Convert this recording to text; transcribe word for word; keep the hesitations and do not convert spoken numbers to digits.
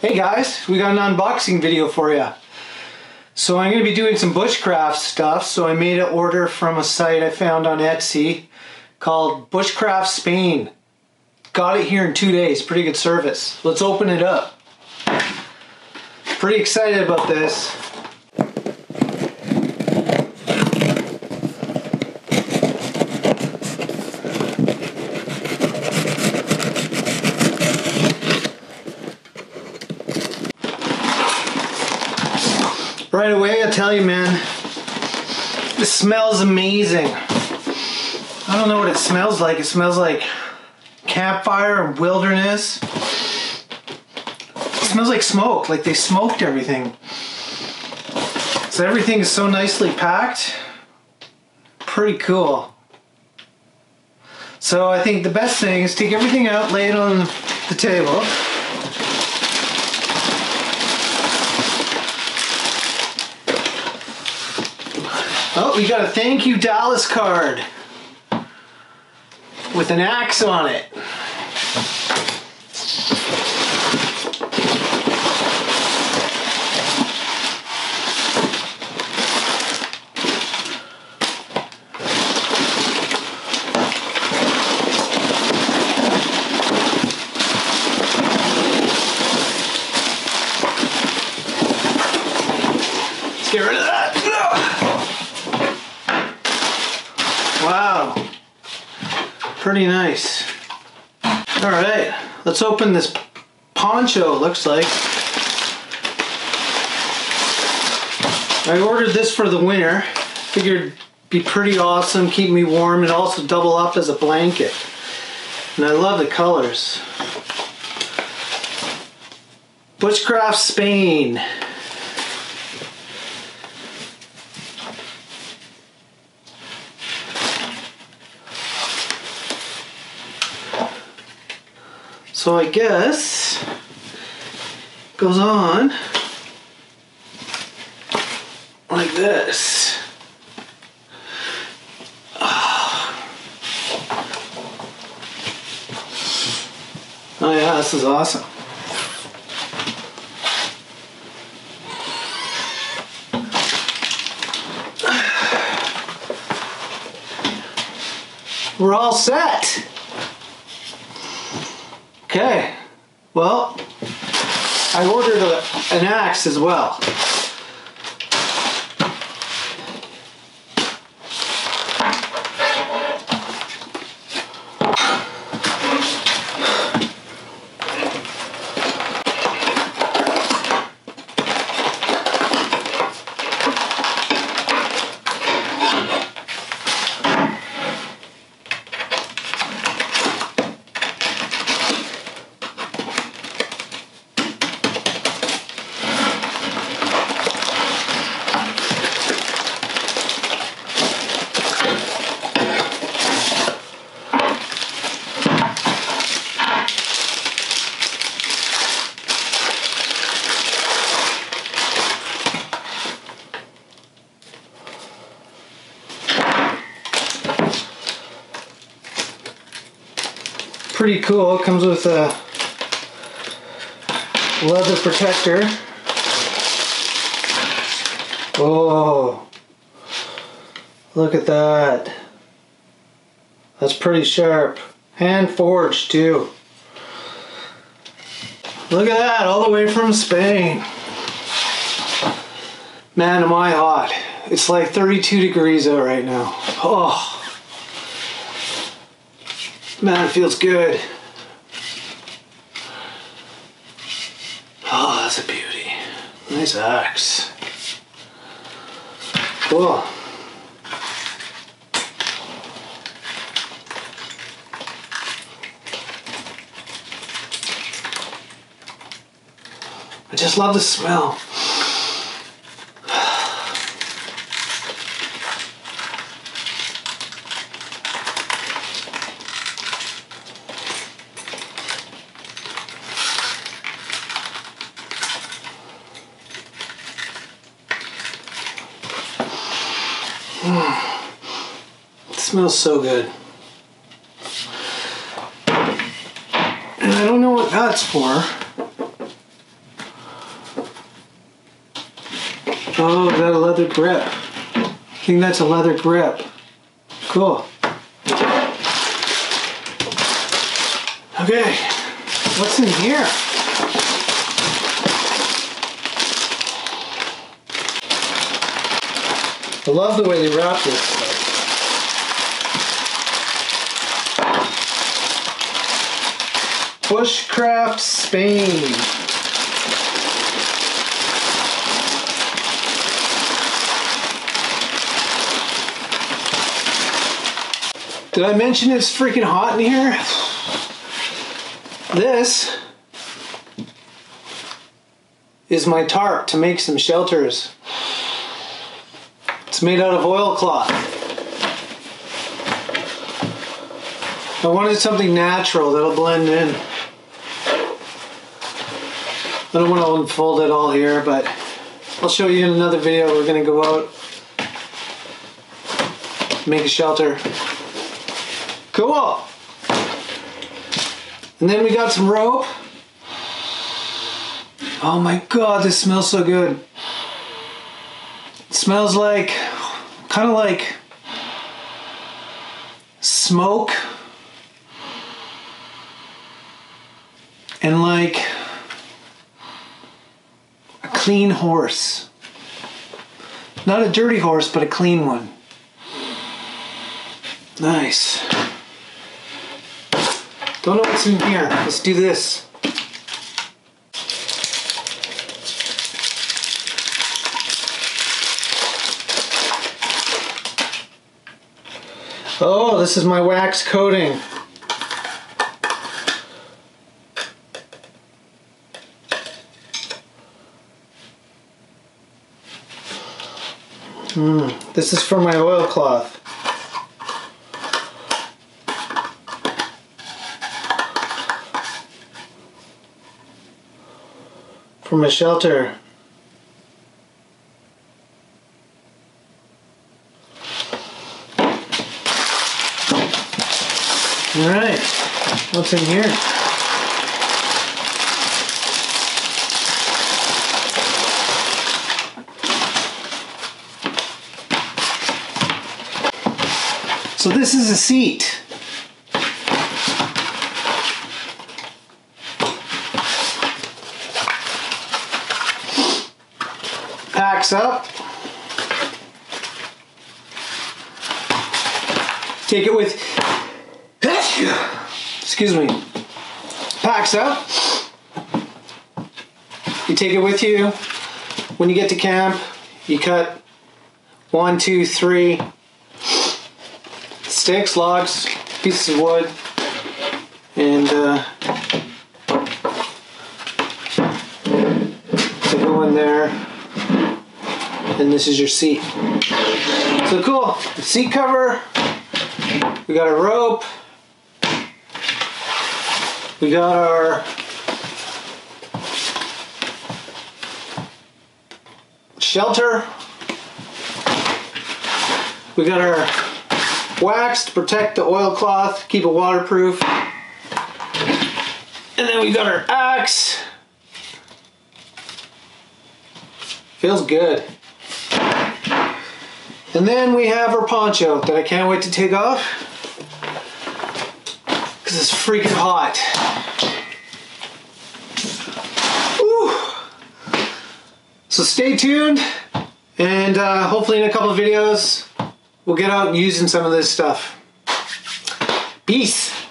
Hey guys, we got an unboxing video for you. So I'm going to be doing some bushcraft stuff, so I made an order from a site I found on Etsy called Bushcraft Spain. Got it here in two days, pretty good service. Let's open it up. Pretty excited about this. Right away, I tell you, man, this smells amazing. I don't know what it smells like. It smells like campfire and wilderness. It smells like smoke, like they smoked everything. So everything is so nicely packed. Pretty cool. So I think the best thing is take everything out, lay it on the table. Oh, we got a thank you Dallas card with an axe on it. Let's get rid of that. No! Wow, pretty nice. All right, let's open this poncho, it looks like. I ordered this for the winter. Figured it'd be pretty awesome, keep me warm, and also double up as a blanket. And I love the colors. Bushcraft Spain. So I guess it goes on like this. Oh, oh yeah, this is awesome. We're all set. Okay, well, I ordered a, an axe as well. Pretty cool. It comes with a leather protector. Oh, look at that. That's pretty sharp. Hand forged too. Look at that, all the way from Spain. Man, am I hot. It's like thirty-two degrees out right now. Oh. Man, it feels good. Oh, that's a beauty. Nice axe. Cool. I just love the smell. It smells so good. And I don't know what that's for. Oh, is that a leather grip? I think that's a leather grip. Cool. Okay, what's in here? I love the way they wrap this stuff. Bushcraft Spain. Did I mention it's freaking hot in here? This is my tarp to make some shelters. It's made out of oilcloth. I wanted something natural that'll blend in. I don't want to unfold it all here, but I'll show you in another video. We're going to go out, make a shelter. Cool. And then we got some rope. Oh my God, this smells so good. It smells like, kind of like smoke and like a clean horse. Not a dirty horse, but a clean one. Nice. Don't know what's in here. Let's do this. Oh, this is my wax coating. Mm, this is for my oilcloth. From a shelter. All right, what's in here? So this is a seat. Packs up. Take it with, excuse me. Packs up. You take it with you. When you get to camp, you cut one, two, three sticks, logs, pieces of wood, and uh, they go in there. And this is your seat. So cool, the seat cover, we got a rope, we got our shelter, we got our wax to protect the oilcloth, keep it waterproof, and then we got our axe. Feels good. And then we have our poncho that I can't wait to take off because it's freaking hot. Woo. So stay tuned, and uh, hopefully in a couple of videos we'll get out using some of this stuff. Peace.